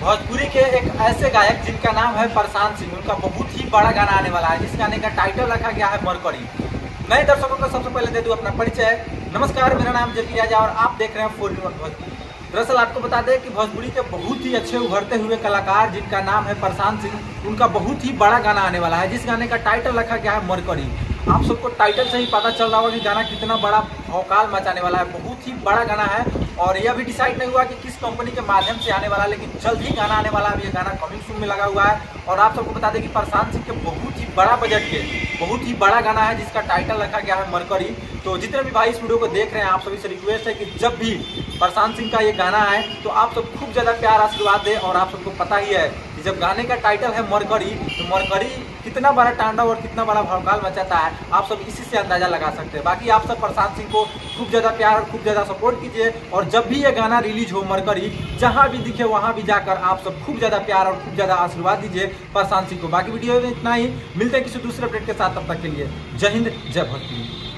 भोजपुरी के एक ऐसे गायक जिनका नाम है प्रशांत सिंह। उनका बहुत ही बड़ा गाना आने वाला है, जिस गाने का टाइटल रखा गया है मरकरी। मैं दर्शकों को सबसे पहले दे दूं अपना परिचय। नमस्कार, मेरा नाम जेपी राजा और आप देख रहे हैं 4 IN ONE भोजपुरी। दरअसल आपको बता दें कि भोजपुरी के बहुत ही अच्छे उभरते हुए कलाकार जिनका नाम है प्रशांत सिंह, उनका बहुत ही बड़ा गाना आने वाला है, जिस गाने का टाइटल रखा गया है मरकरी। आप सबको टाइटल से ही पता चल रहा होगा कि गाना कितना बड़ा भौकाल मचाने वाला है। बहुत ही बड़ा गाना है और यह भी डिसाइड नहीं हुआ कि किस कंपनी के माध्यम से आने वाला, लेकिन जल्द ही गाना आने वाला है। यह गाना कमिंग सून में लगा हुआ है और आप सबको बता दें कि प्रशांत सिंह के बहुत ही बड़ा बजट के बहुत ही बड़ा गाना है, जिसका टाइटल रखा गया है मरकरी। तो जितने भी भाई इस वीडियो को देख रहे हैं, आप सभी से रिक्वेस्ट है कि जब भी प्रशांत सिंह का ये गाना आए तो आप सब खूब ज़्यादा प्यार आशीर्वाद दें। और आप सबको पता ही है कि जब गाने का टाइटल है मरकरी, तो मरकरी कितना बड़ा तांडव और कितना बड़ा भौकाल मचाता है, आप सब इसी से अंदाज़ा लगा सकते हैं। बाकी आप सब प्रशांत सिंह को खूब ज़्यादा प्यार और खूब ज़्यादा सपोर्ट कीजिए। और जब भी ये गाना रिलीज हो मरकरी, जहाँ भी दिखे वहाँ भी जाकर आप सब खूब ज़्यादा प्यार और खूब ज़्यादा आशीर्वाद दीजिए प्रशांत सिंह को। बाकी वीडियो में इतना ही, मिलते हैं किसी दूसरे अपडेट के साथ। तब तक के लिए जय हिंद, जय भोजपुरी।